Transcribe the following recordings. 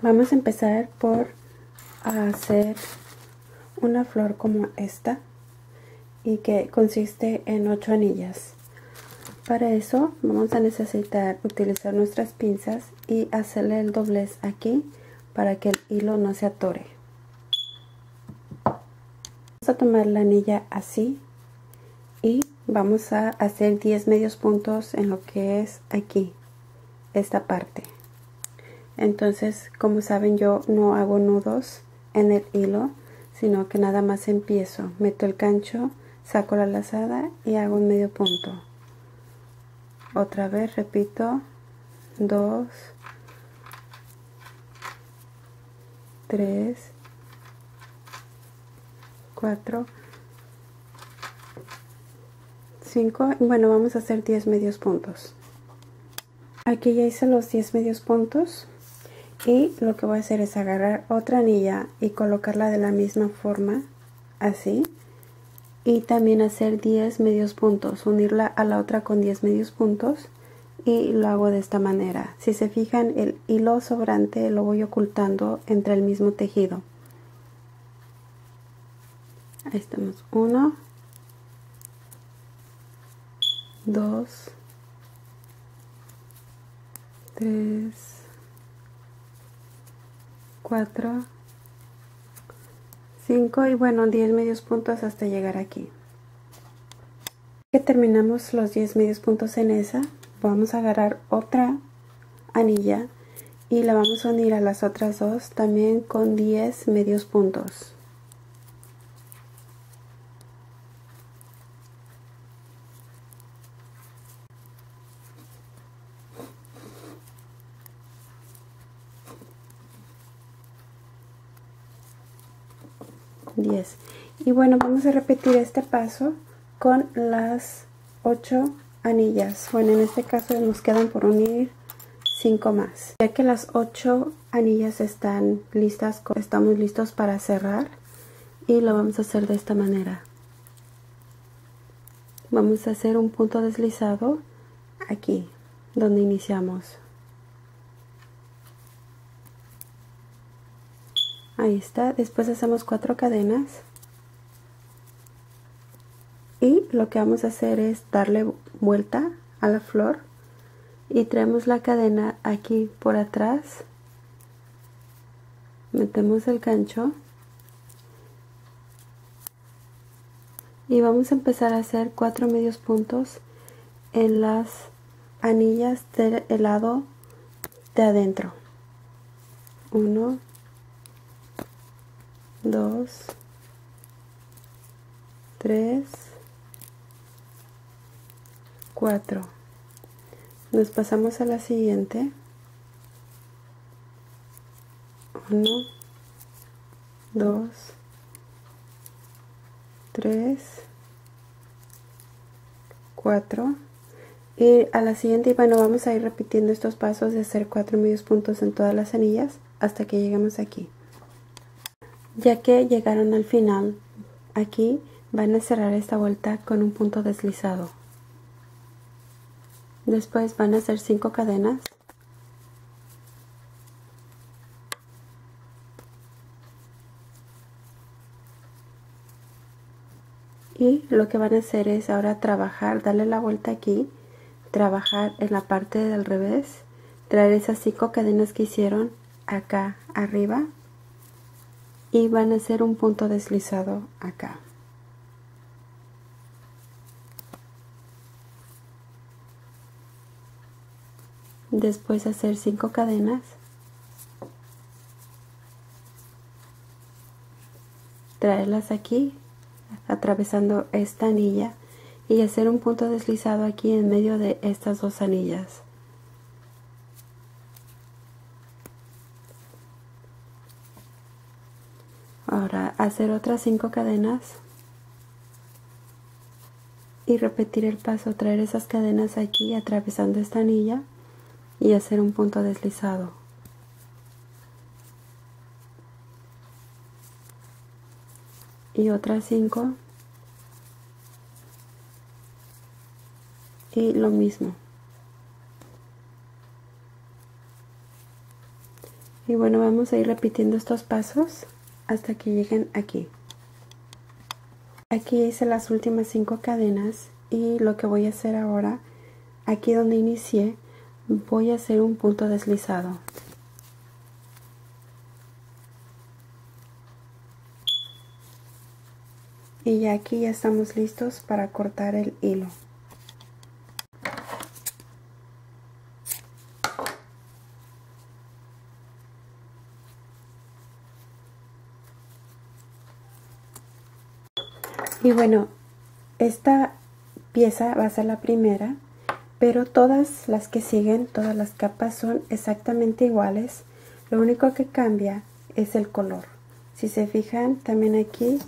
Vamos a empezar por hacer una flor como esta y que consiste en 8 anillas. Para eso vamos a necesitar utilizar nuestras pinzas y hacerle el doblez aquí para que el hilo no se atore. Vamos a tomar la anilla así y vamos a hacer 10 medios puntos en lo que es aquí, esta parte. Entonces, como saben, yo no hago nudos en el hilo, sino que nada más empiezo, meto el gancho, saco la lazada y hago un medio punto. Otra vez repito, 2, 3, 4, 5, y bueno, vamos a hacer 10 medios puntos. Aquí ya hice los 10 medios puntos y lo que voy a hacer es agarrar otra anilla y colocarla de la misma forma, así, y también hacer 10 medios puntos, unirla a la otra con 10 medios puntos, y lo hago de esta manera. Si se fijan, el hilo sobrante lo voy ocultando entre el mismo tejido. Ahí estamos, 1, 2, 3, 4, 5 y bueno, 10 medios puntos hasta llegar aquí. Que terminamos los 10 medios puntos en esa, vamos a agarrar otra anilla y la vamos a unir a las otras dos también con 10 medios puntos. Y bueno, vamos a repetir este paso con las 8 anillas. Bueno, en este caso nos quedan por unir 5 más. Ya que las 8 anillas están listas, estamos listos para cerrar y lo vamos a hacer de esta manera. Vamos a hacer un punto deslizado aquí donde iniciamos. Ahí está. Después hacemos 4 cadenas y lo que vamos a hacer es darle vuelta a la flor y traemos la cadena aquí por atrás, metemos el gancho y vamos a empezar a hacer 4 medios puntos en las anillas del lado de adentro. 1, 2, 3, 4. Nos pasamos a la siguiente. 1, 2, 3, 4 y a la siguiente. Y bueno, vamos a ir repitiendo estos pasos de hacer 4 medios puntos en todas las anillas hasta que lleguemos aquí. Ya que llegaron al final, aquí van a cerrar esta vuelta con un punto deslizado. Después van a hacer 5 cadenas. Y lo que van a hacer es ahora trabajar, darle la vuelta aquí, trabajar en la parte del revés, traer esas 5 cadenas que hicieron acá arriba. Y van a hacer un punto deslizado acá. Después hacer 5 cadenas. Traerlas aquí, atravesando esta anilla y hacer un punto deslizado aquí en medio de estas 2 anillas. Ahora hacer otras 5 cadenas y repetir el paso, traer esas cadenas aquí atravesando esta anilla y hacer un punto deslizado. Y otras 5 y lo mismo. Y bueno, vamos a ir repitiendo estos pasos hasta que lleguen aquí. Aquí hice las últimas 5 cadenas y lo que voy a hacer ahora, aquí donde inicié, voy a hacer un punto deslizado. Y ya aquí ya estamos listos para cortar el hilo. Y bueno, esta pieza va a ser la primera, pero todas las que siguen, todas las capas son exactamente iguales. Lo único que cambia es el color. Si se fijan, también aquí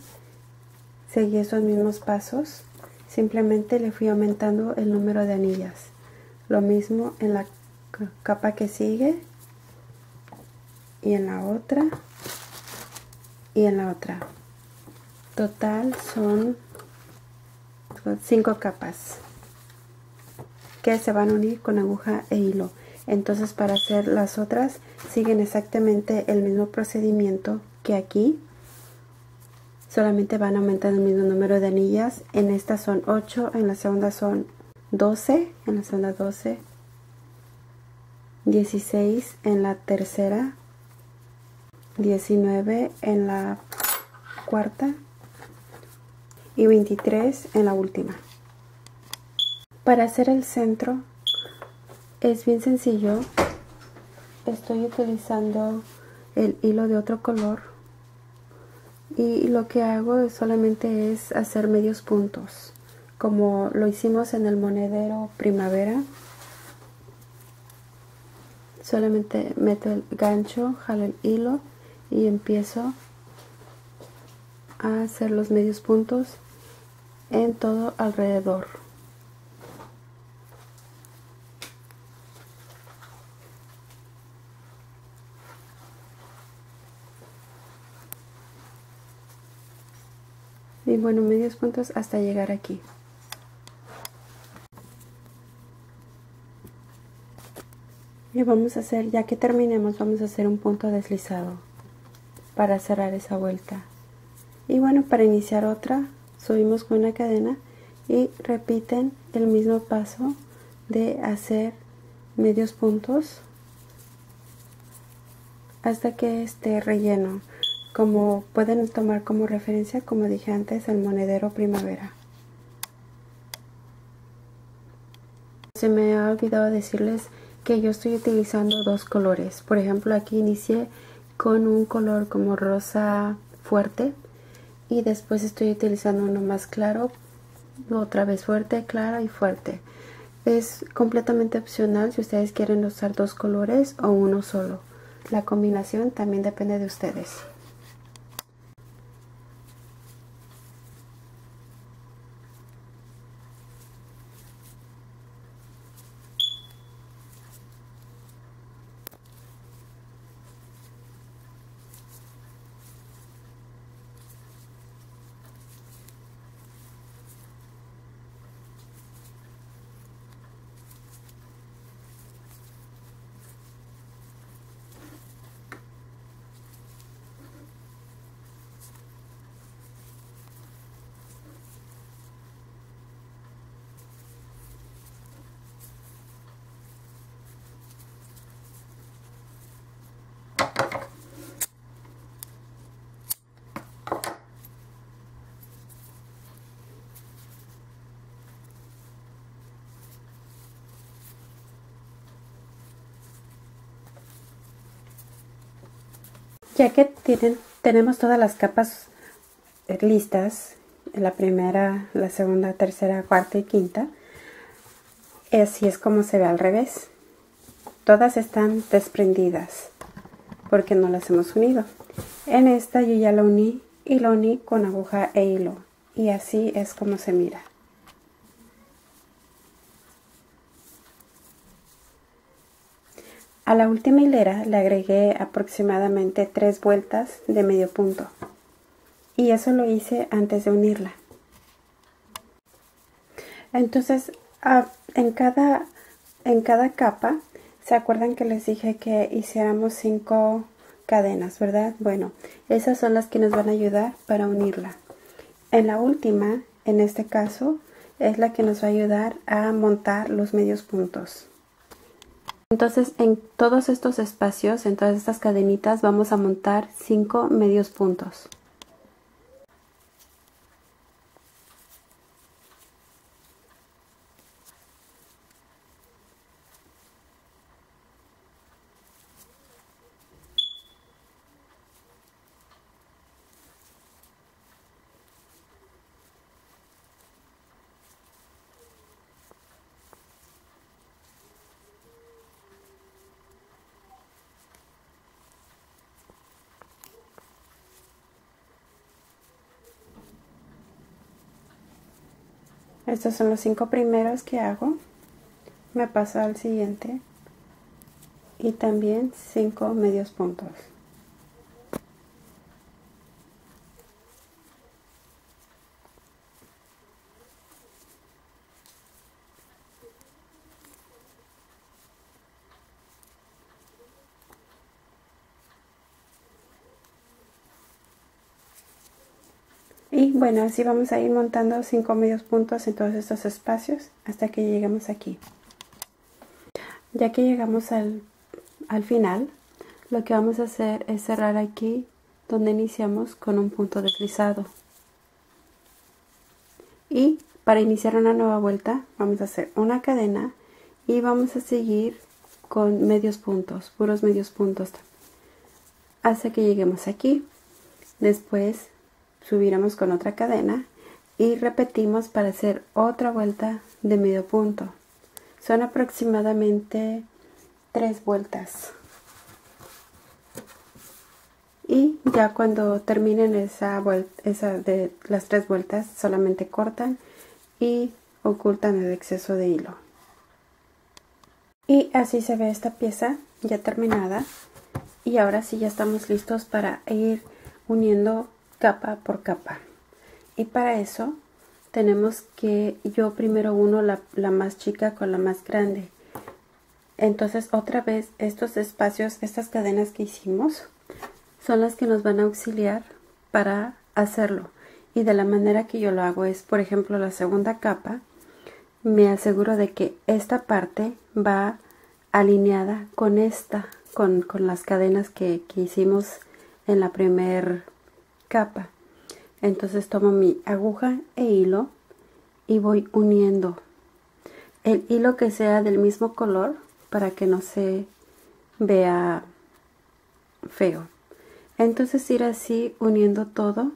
seguí esos mismos pasos, simplemente le fui aumentando el número de anillas. Lo mismo en la capa que sigue, y en la otra, y en la otra. Total son 5 capas que se van a unir con aguja e hilo. Entonces, para hacer las otras siguen exactamente el mismo procedimiento que aquí. Solamente van aumentando el mismo número de anillas. En esta son 8, en la segunda son 12, en la segunda 12, 16, en la tercera, 19, en la cuarta y 23 en la última. Para hacer el centro es bien sencillo. Estoy utilizando el hilo de otro color. Y lo que hago solamente es hacer medios puntos, como lo hicimos en el monedero primavera. Solamente meto el gancho, jalo el hilo y empiezo a hacer los medios puntos en todo alrededor. Y bueno, medios puntos hasta llegar aquí. Y vamos a hacer, ya que terminemos, vamos a hacer un punto deslizado para cerrar esa vuelta. Y bueno, para iniciar otra, subimos con una cadena y repiten el mismo paso de hacer medios puntos hasta que esté relleno. Como pueden tomar como referencia, como dije antes, el monedero primavera. Se me ha olvidado decirles que yo estoy utilizando 2 colores. Por ejemplo, aquí inicié con un color como rosa fuerte y después estoy utilizando uno más claro, otra vez fuerte, claro y fuerte. Es completamente opcional si ustedes quieren usar 2 colores o uno solo. La combinación también depende de ustedes. Ya que tenemos todas las capas listas, la primera, la segunda, tercera, cuarta y quinta, así es como se ve al revés. Todas están desprendidas porque no las hemos unido. En esta yo ya la uní y lo uní con aguja e hilo, y así es como se mira. A la última hilera le agregué aproximadamente 3 vueltas de medio punto, y eso lo hice antes de unirla. Entonces en cada capa ¿Se acuerdan que les dije que hiciéramos 5 cadenas, verdad? Bueno, esas son las que nos van a ayudar para unirla. En la última, en este caso, es la que nos va a ayudar a montar los medios puntos. Entonces, en todos estos espacios, en todas estas cadenitas, vamos a montar 5 medios puntos. Estos son los 5 primeros que hago, me paso al siguiente y también 5 medios puntos. Y bueno, así vamos a ir montando 5 medios puntos en todos estos espacios hasta que lleguemos aquí. Ya que llegamos al final, lo que vamos a hacer es cerrar aquí donde iniciamos con un punto deslizado. Y para iniciar una nueva vuelta vamos a hacer una cadena y vamos a seguir con medios puntos, puros medios puntos, hasta que lleguemos aquí. Después subiremos con otra cadena y repetimos para hacer otra vuelta de medio punto. Son aproximadamente 3 vueltas. Y ya cuando terminen esa de las 3 vueltas, solamente cortan y ocultan el exceso de hilo. Y así se ve esta pieza ya terminada. Y ahora sí ya estamos listos para ir uniendo capa por capa, y para eso tenemos que yo primero uno la más chica con la más grande. Entonces otra vez estos espacios, estas cadenas que hicimos son las que nos van a auxiliar para hacerlo, y de la manera que yo lo hago es, por ejemplo, la segunda capa me aseguro de que esta parte va alineada con esta, con las cadenas que hicimos en la primera capa. Entonces tomo mi aguja e hilo y voy uniendo el hilo que sea del mismo color para que no se vea feo. Entonces ir así uniendo todo,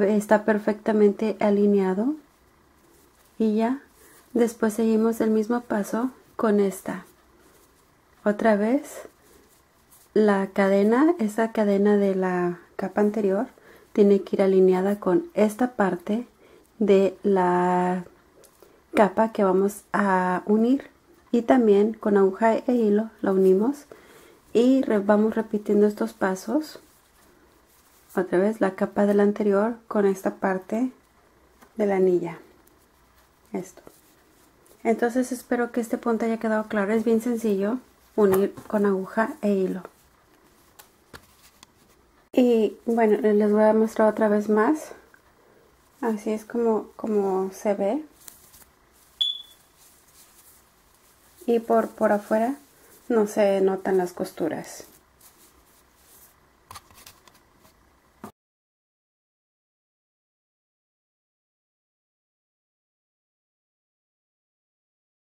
está perfectamente alineado, y ya después seguimos el mismo paso con esta. Otra vez la cadena, esa cadena de la capa anterior tiene que ir alineada con esta parte de la capa que vamos a unir, y también con aguja e hilo la unimos y vamos repitiendo estos pasos. Otra vez la capa de la anterior con esta parte de la anilla, esto. Entonces espero que este punto haya quedado claro, es bien sencillo unir con aguja e hilo. Y bueno, les voy a mostrar otra vez más. Así es como se ve. Y por afuera no se notan las costuras.